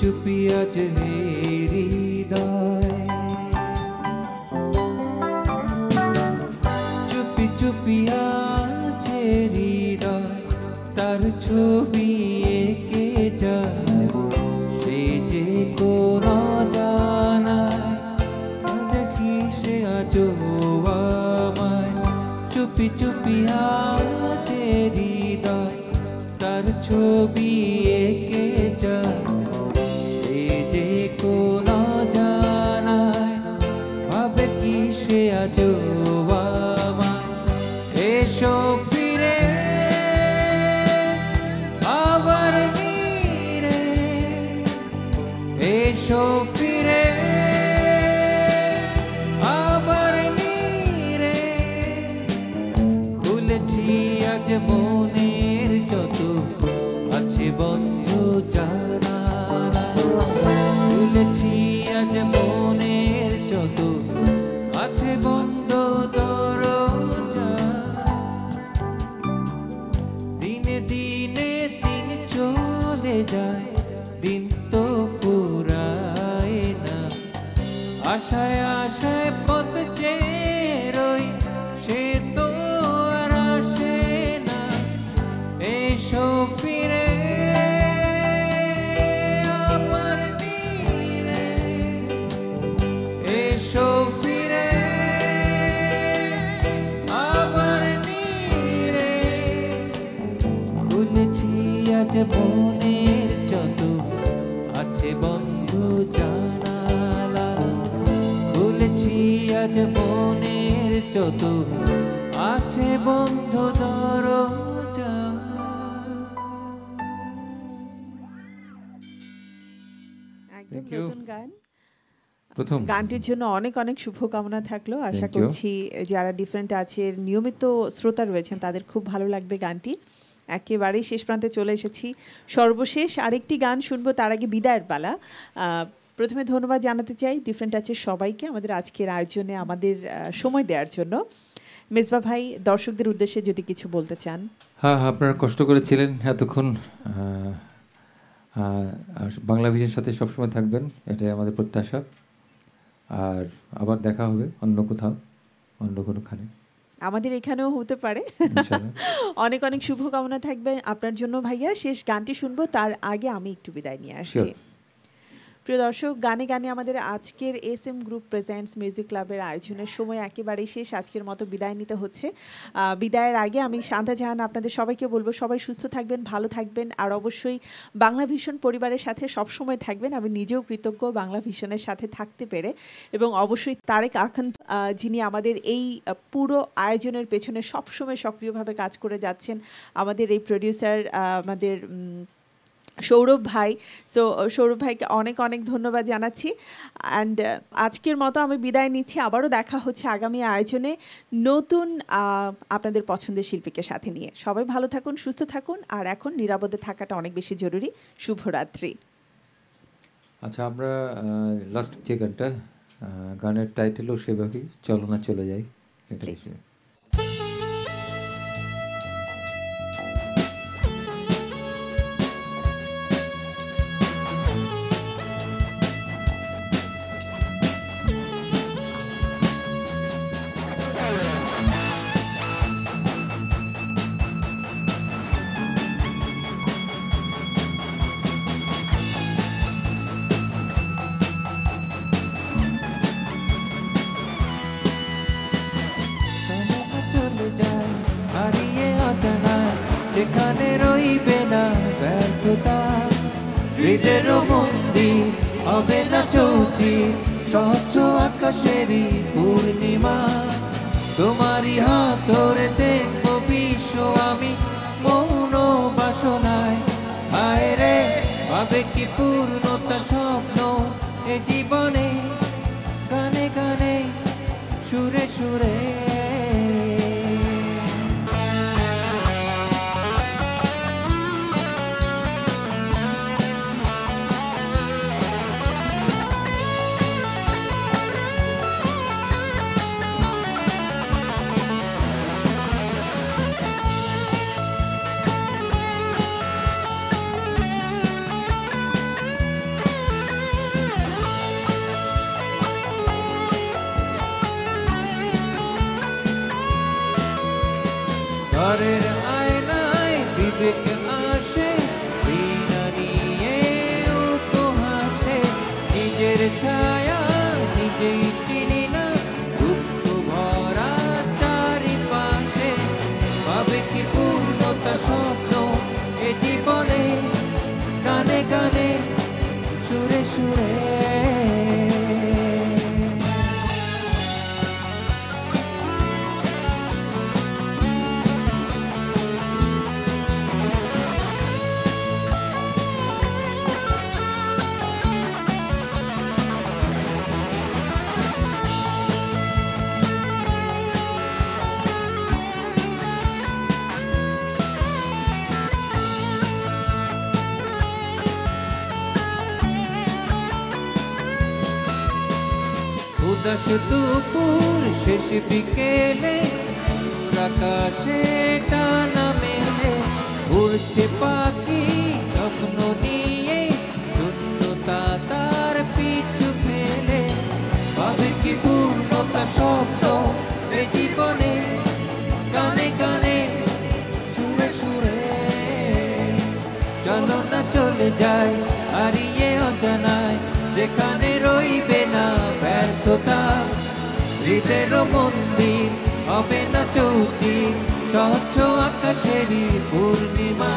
চুপি চুপি আজ হৃদয় চুপি চুপি আজ হৃদয় তার ছবি এঁকে যায় সে যে কোনা জানায় দেখি সে আজ আমায় চুপি চুপি আজ হৃদয় তার ছবি এঁকে যায় সে যে কোনা জানায় ভাবে কি সে আজ আমায় এসো ফিরে আবার নীরে এসো ফিরে আবার নীরে খুলেছি আজ মনের যত আছে বন্ধু জানা খুলেছি আজ মনের যত আছে বন্ধু দরজা দিনে দিনে দিন চলে যায় দিন তো ফুরায় না আশায় আশায় পথ চেয়ে রই সে তো আর আসে না এসো ফিরে আমার নীরে এসো ফিরে আমার নীরে খুলেছি আজ মনের যত আছে বন্ধু জানালা খুলেছি আজ মনের যত আছে বন্ধু দরজা Thank you. প্রথম গানটির জন্য অনেক অনেক শুভকামনা থাকলো আশা করছি যারা ডিফারেন্ট আছের নিয়মিত শ্রোতা রয়েছেন তাদের খুব ভালো লাগবে গানটি একেবারেই শেষ প্রান্তে চলে এসেছি সর্বশেষ আরেকটি গান শুনবো তার আগে বিদায়ের পালা প্রথমে ধন্যবাদ জানাতে চাই ডিফারেন্ট আছের সবাইকে আমাদের আজকের আয়োজনে আমাদের সময় দেওয়ার জন্য মেজবা ভাই দর্শকদের উদ্দেশ্যে যদি কিছু বলতে চান হ্যাঁ আপনারা কষ্ট করেছিলেন এতক্ষণ আর বাংলা ভিশনের সাথে সবসময় থাকবেন এটাই আমাদের প্রত্যাশা আর আবার দেখা হবে অন্য কোথাও অন্য কোনোখানে আমাদের এখানেও হতে পারে অনেক অনেক শুভকামনা থাকবে আপনার জন্য ভাইয়া শেষ গানটি শুনবো তার আগে আমি একটু বিদায় নিয়ে আসছি প্রিয় দর্শক গানে গানে আমাদের আজকের S M group presents music ক্লাবের আয়োজনের সময় একেবারেই শেষ আজকের মতো বিদায় নিতে হচ্ছে বিদায়ের আগে আমি শান্তা জাহান আপনাদের সবাইকে বলবো সবাই সুস্থ থাকবেন ভালো থাকবেন আর অবশ্যই বাংলা ভিশন পরিবারের সাথে সবসময় থাকবেন আমি নিজেও কৃতজ্ঞ বাংলা ভিশনের সাথে থাকতে পেরে এবং অবশ্যই তারেক আখান যিনি আমাদের এই পুরো আয়োজনের পেছনে সবসময় সক্রিয়ভাবে কাজ করে যাচ্ছেন আমাদের এই প্রোডিউসার আমাদের সৌরভ ভাই সৌরভ ভাইকে অনেক অনেক ধন্যবাদ জানাচ্ছি অ্যান্ড আজকের মতো আমি বিদায় নিচ্ছি আবারও দেখা হচ্ছে আগামী আয়োজনে নতুন আপনাদের পছন্দের শিল্পীকে সাথে নিয়ে সবাই ভালো থাকুন সুস্থ থাকুন আর এখন নিরাপদে থাকাটা অনেক বেশি জরুরি শুভরাত্রি আচ্ছা আমরা লাস্ট যে গানটা গানের টাইটেলও সেভাবেই চলো না চলে যাই उदास दुपुर शेष बिकेले आकाशे टाना मेले उड़छे पाखी स्वप्न निये शून्यता तार पीछू फेले भावे की पूर्णता शब्द ए जीवने काने काने सुरे सुरे चलो ना चले जाए हारिए अजानाय जेखाने रइबे ना ব্যর্থতা হৃদয়ের মন্দির হবে না চৌচির স্বচ্ছ আকাশেরই পূর্ণিমা।